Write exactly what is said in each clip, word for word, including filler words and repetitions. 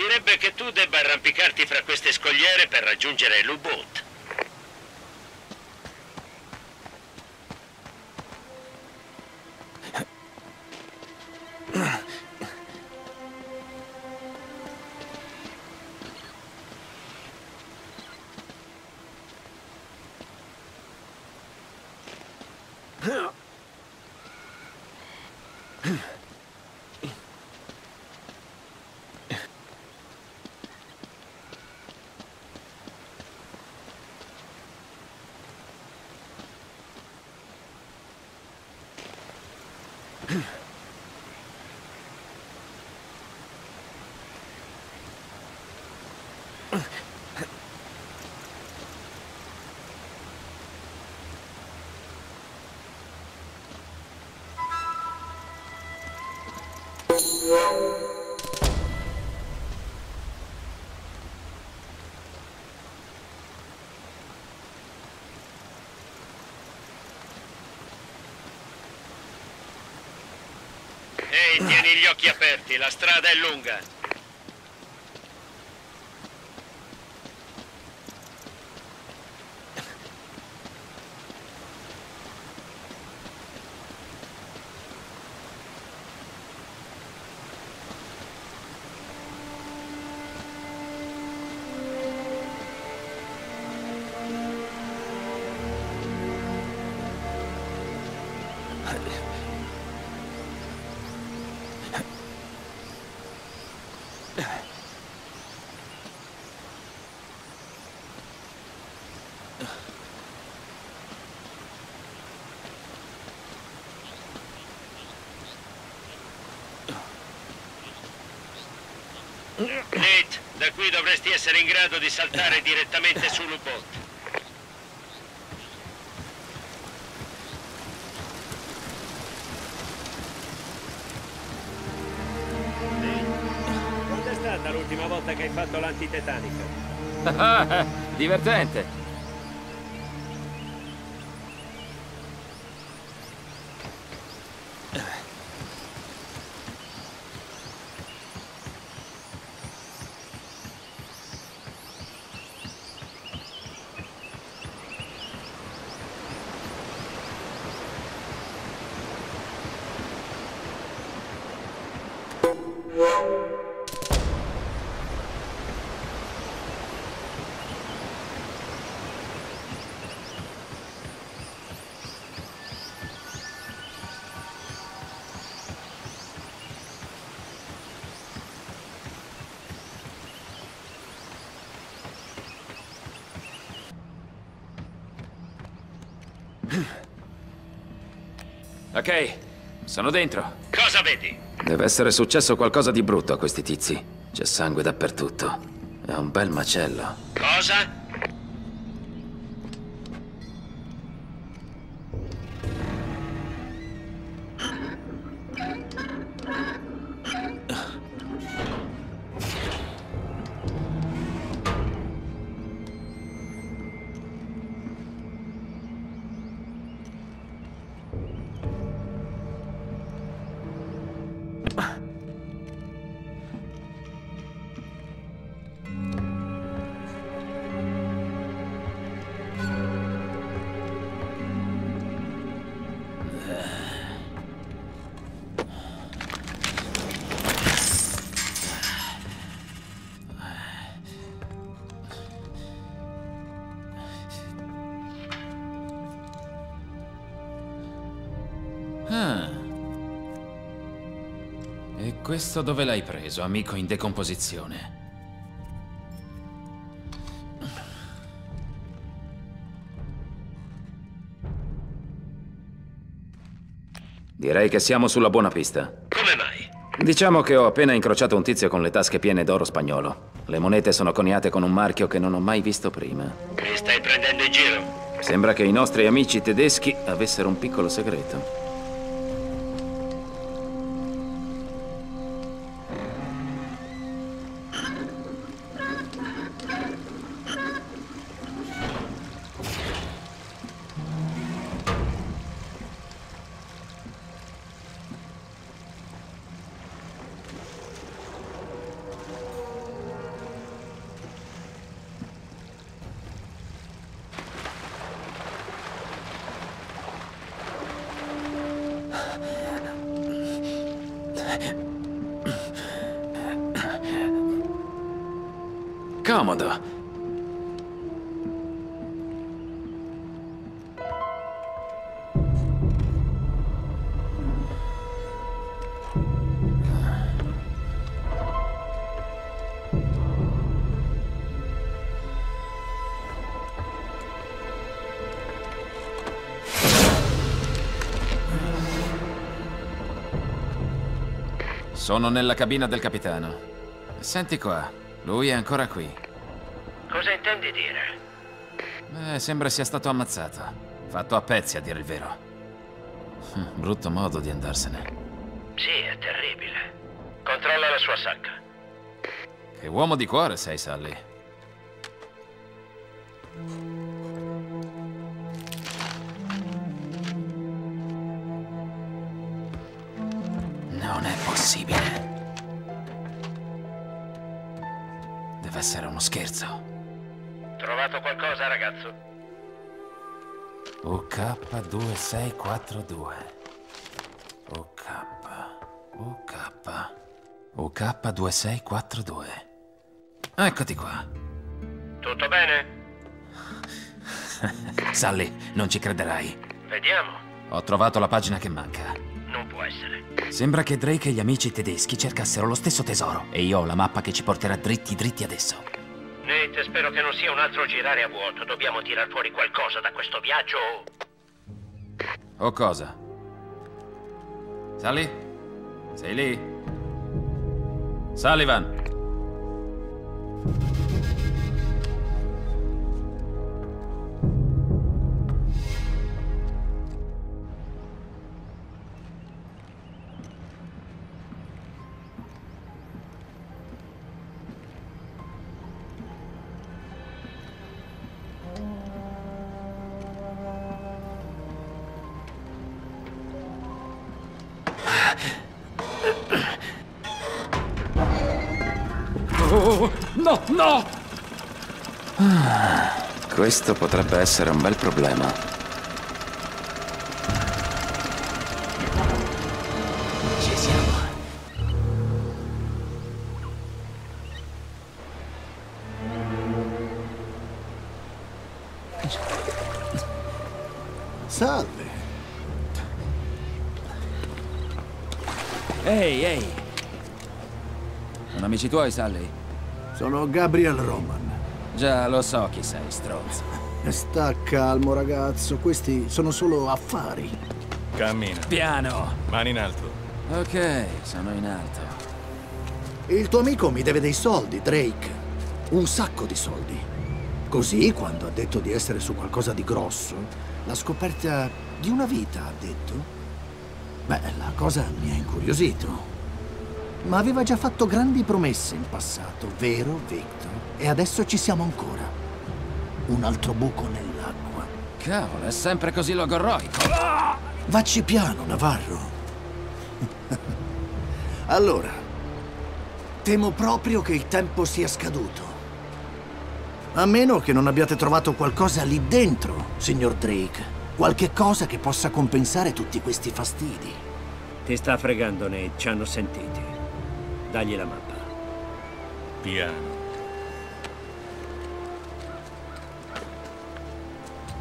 direbbe che tu debba arrampicarti fra queste scogliere per raggiungere l'U-Boot. Ehi, tieni gli occhi aperti, la strada è lunga. Nate, da qui dovresti essere in grado di saltare direttamente sull'U-Boot. Nate, quando è stata l'ultima volta che hai fatto l'antitetanico? Divertente! Ok, sono dentro. Cosa vedi? Deve essere successo qualcosa di brutto a questi tizi. C'è sangue dappertutto. È un bel macello. Cosa? Questo dove l'hai preso, amico in decomposizione? Direi che siamo sulla buona pista. Come mai? Diciamo che ho appena incrociato un tizio con le tasche piene d'oro spagnolo. Le monete sono coniate con un marchio che non ho mai visto prima. Mi stai prendendo in giro? Sembra che i nostri amici tedeschi avessero un piccolo segreto. Comodo. Sono nella cabina del capitano. Senti qua, lui è ancora qui. Cosa intendi dire? Eh, sembra sia stato ammazzato. Fatto a pezzi, a dire il vero. Brutto modo di andarsene. Sì, è terribile. Controlla la sua sacca. Che uomo di cuore sei, Sully. Non è possibile. Deve essere uno scherzo. Trovato qualcosa, ragazzo? O K due sei quattro due. O K. O K. O K due sei quattro due. Eccoti qua. Tutto bene? Sully, non ci crederai. Vediamo. Ho trovato la pagina che manca. Non può essere. Sembra che Drake e gli amici tedeschi cercassero lo stesso tesoro. E io ho la mappa che ci porterà dritti dritti adesso. Nate, spero che non sia un altro girare a vuoto. Dobbiamo tirar fuori qualcosa da questo viaggio. O cosa? Sully? Sei lì? Sullivan? No, no! Ah, questo potrebbe essere un bel problema. Ci siamo. Salve. Ehi, ehi. Sono amici tuoi, Sully? Sono Gabriel Roman. Già, lo so chi sei, stronzo. Sta calmo, ragazzo. Questi sono solo affari. Cammina. Piano. Mani in alto. Ok, sono in alto. Il tuo amico mi deve dei soldi, Drake. Un sacco di soldi. Così, quando ha detto di essere su qualcosa di grosso, la scoperta di una vita, ha detto. Beh, la cosa mi ha incuriosito. Ma aveva già fatto grandi promesse in passato, vero, Victor? E adesso ci siamo ancora. Un altro buco nell'acqua. Cavolo, è sempre così logorroico. Ah! Vacci piano, Navarro. Allora, temo proprio che il tempo sia scaduto. A meno che non abbiate trovato qualcosa lì dentro, signor Drake. Qualche cosa che possa compensare tutti questi fastidi. Ti sta fregando, Nate, ci hanno sentiti. Dagli la mappa. Piano.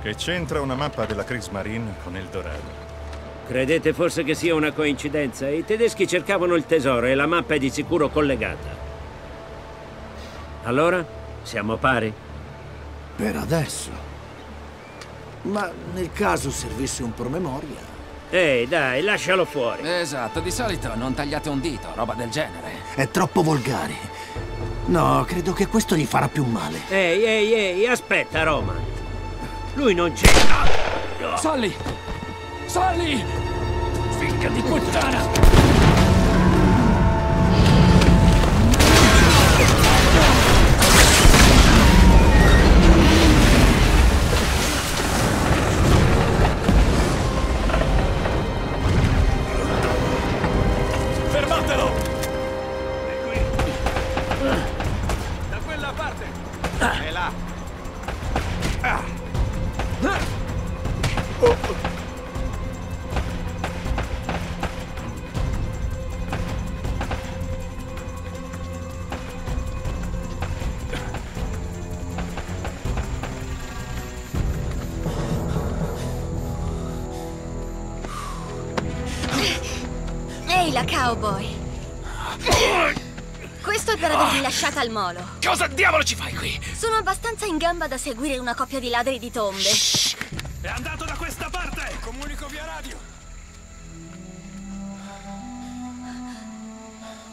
Che c'entra una mappa della Kriegsmarine con Eldorado? Credete forse che sia una coincidenza? I tedeschi cercavano il tesoro e la mappa è di sicuro collegata. Allora, siamo pari? Per adesso. Ma nel caso servisse un promemoria... Ehi, dai, lascialo fuori. Esatto, di solito non tagliate un dito, roba del genere. È troppo volgare. No, credo che questo gli farà più male. Ehi, ehi, ehi, aspetta, Roman. Lui non c'è. No. Sully! Sully! Figa di puttana! Tranquilla, cowboy. Questo è per avermi lasciata al molo. Cosa diavolo ci fai qui? Sono abbastanza in gamba da seguire una coppia di ladri di tombe. Shh. È andato da questa parte! Comunico via radio.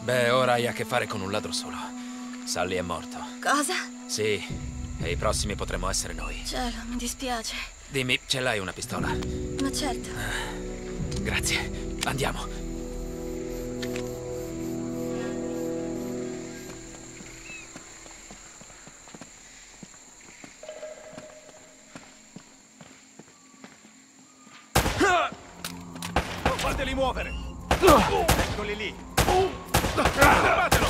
Beh, ora hai a che fare con un ladro solo. Sully è morto. Cosa? Sì, e i prossimi potremmo essere noi. Cielo, mi dispiace. Dimmi, ce l'hai una pistola? Ma certo. Ah, grazie. Andiamo. Fateli muovere! Eccoli lì! Fermatelo!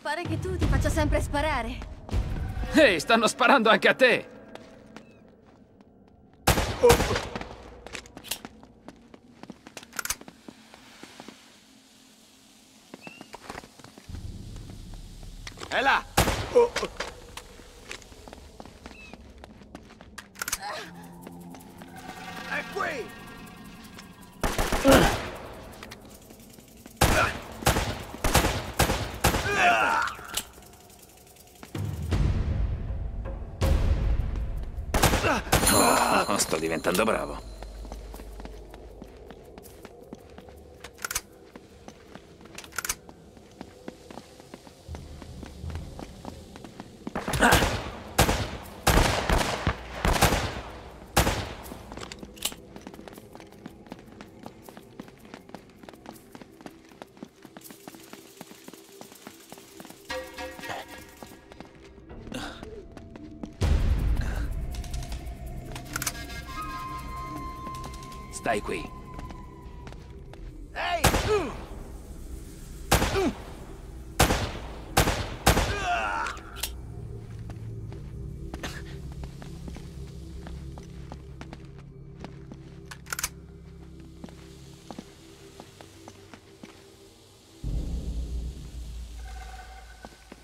Pare che tu ti faccia sempre sparare. Ehi, stanno sparando anche a te! Oh. È là! Oh, oh. È qui! Oh, sto diventando bravo. Stai qui. Ehi! Hey. Uh. Uh.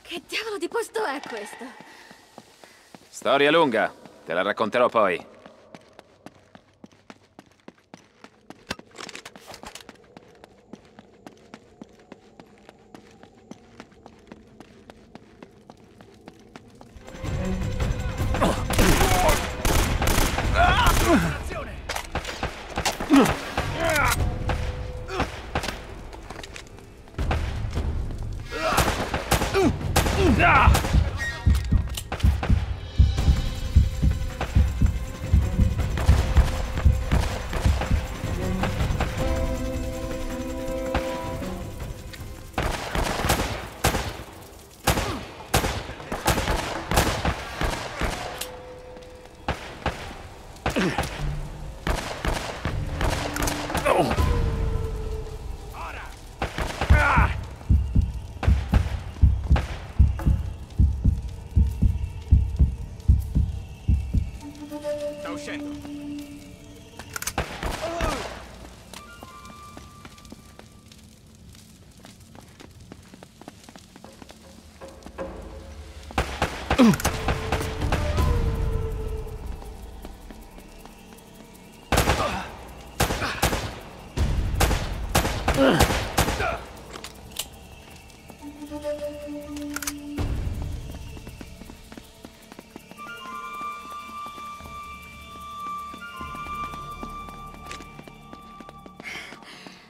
Che diavolo di posto è questo? Storia lunga, te la racconterò poi.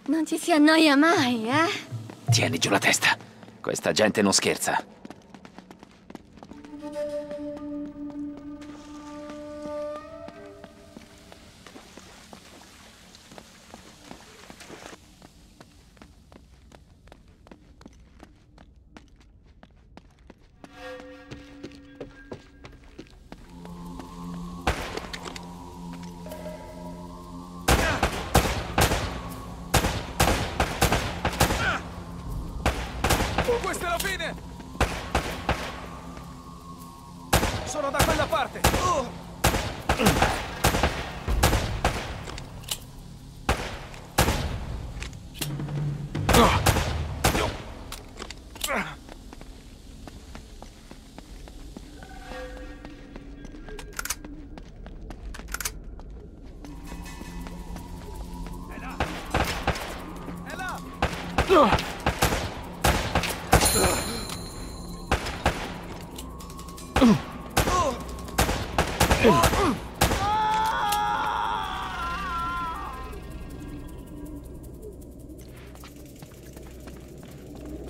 Non ci si annoia mai, eh? Tieni giù la testa. Questa gente non scherza. Questa è la fine! Sono da quella parte! Uh. Uh. Uh.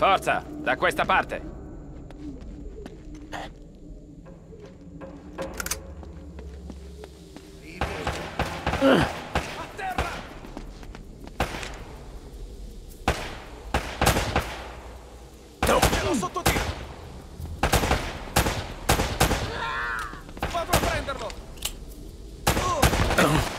Forza, da questa parte. Uh. A terra! Troviamo sotto tiro. Vado a prenderlo. Uh. Uh.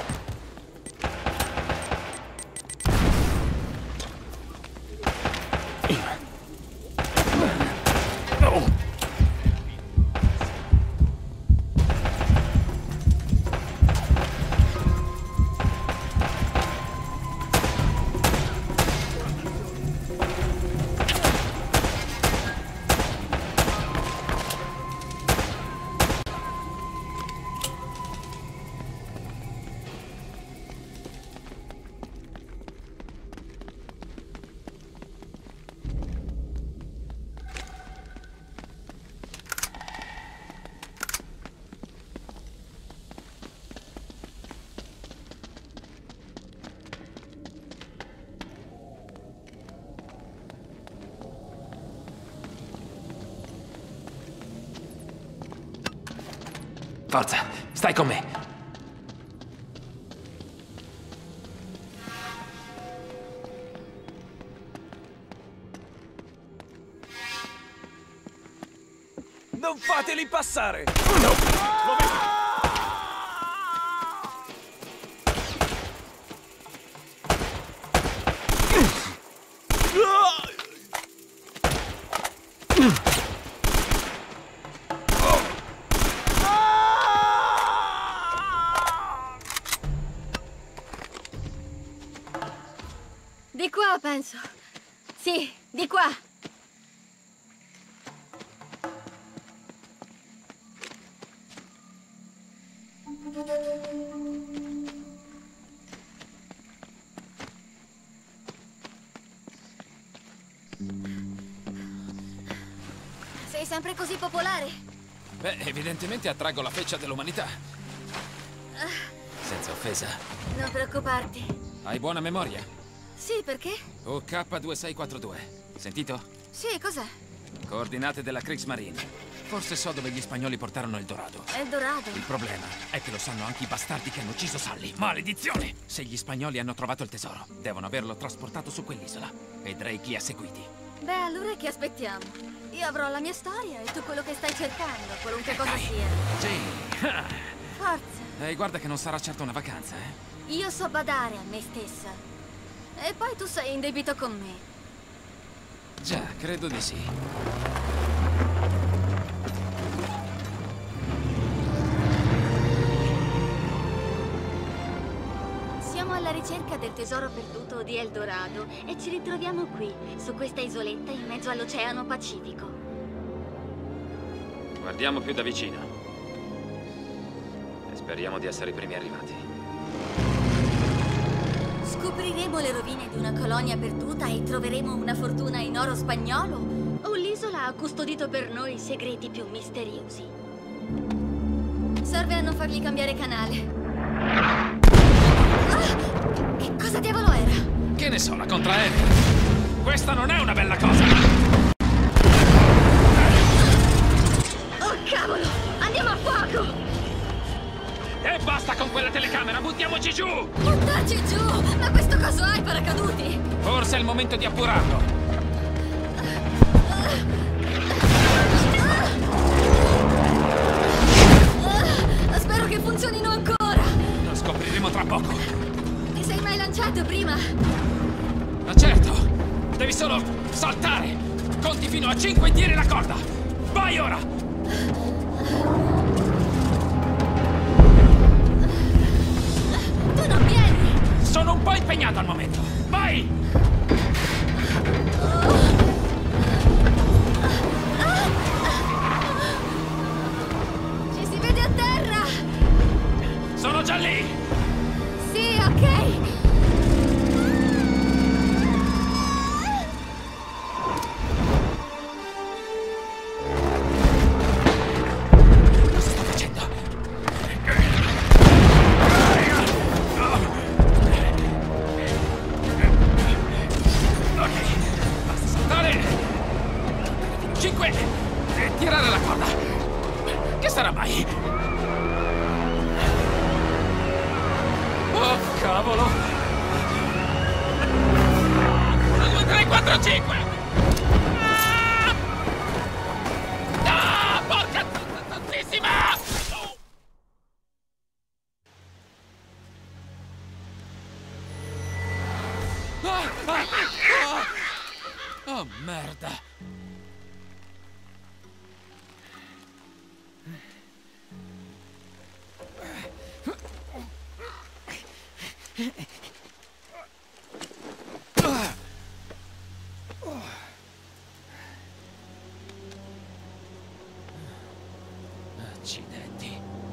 Forza, stai con me. Non fateli passare! No. Lo vedo. Penso. Sì, di qua. Sei sempre così popolare. Beh, evidentemente attraggo la feccia dell'umanità. Ah. Senza offesa. Non preoccuparti. Hai buona memoria. Sì, perché? O K duemilaseicentoquarantadue. Sentito? Sì, cos'è? Coordinate della Kriegsmarine. Forse so dove gli spagnoli portarono Eldorado. Eldorado? Il problema è che lo sanno anche i bastardi che hanno ucciso Sully. Maledizione! Se gli spagnoli hanno trovato il tesoro, devono averlo trasportato su quell'isola. Vedrei chi ha seguiti. Beh, allora che aspettiamo? Io avrò la mia storia e tu quello che stai cercando, qualunque eh, cosa dai. sia. Sì. Forza. E guarda che non sarà certo una vacanza, eh? Io so badare a me stessa. E poi tu sei in debito con me. Già, credo di sì. Siamo alla ricerca del tesoro perduto di Eldorado e ci ritroviamo qui, su questa isoletta in mezzo all'Oceano Pacifico. Guardiamo più da vicino. E speriamo di essere i primi arrivati. Scopriremo le rovine di una colonia perduta e troveremo una fortuna in oro spagnolo? O l'isola ha custodito per noi i segreti più misteriosi? Serve a non fargli cambiare canale. Ah! Che cosa diavolo era? Che ne so, la contraerea. Questa non è una bella cosa! Oh cavolo! Andiamo a fuoco! E basta con quella telecamera, buttiamoci giù! Buttarci giù? Ma questo coso ha i paracaduti? Forse è il momento di appurarlo. Spero che funzionino ancora! Lo scopriremo tra poco. Ti sei mai lanciato prima? Ma certo! Devi solo saltare! Conti fino a cinque e tiri la corda! Vai ora! Sono un po' impegnato al momento. Vai! Ci si vede a terra! Sono già lì! Sì, ok! Got it! Cavolo! uno, due, tre, quattro, cinque! Ah! Ah, porca tantissima! Oh! Ah, ah, ah! Oh, merda! Accidenti.